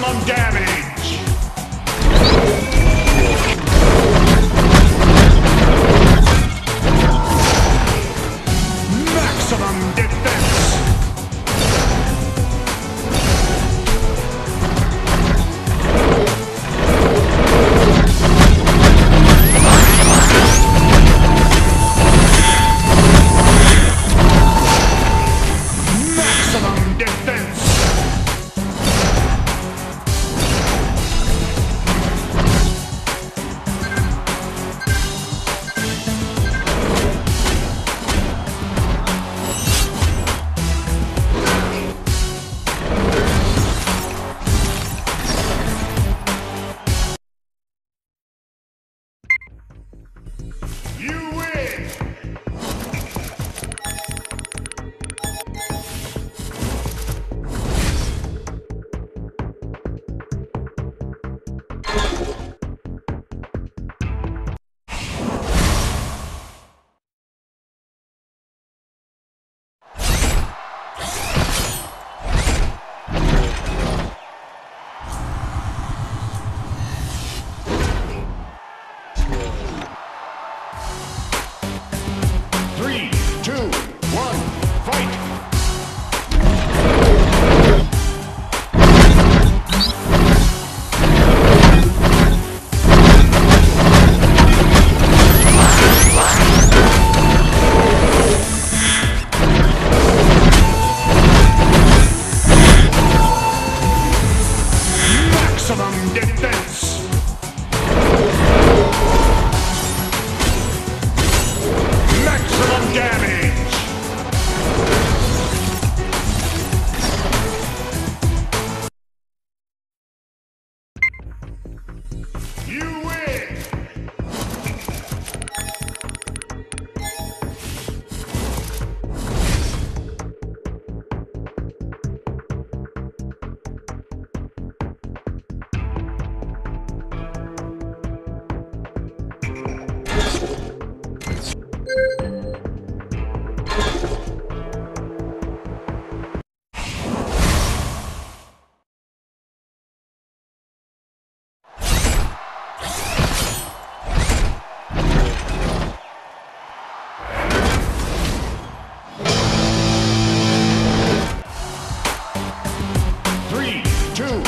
maximum damage! Maximum defense! Two.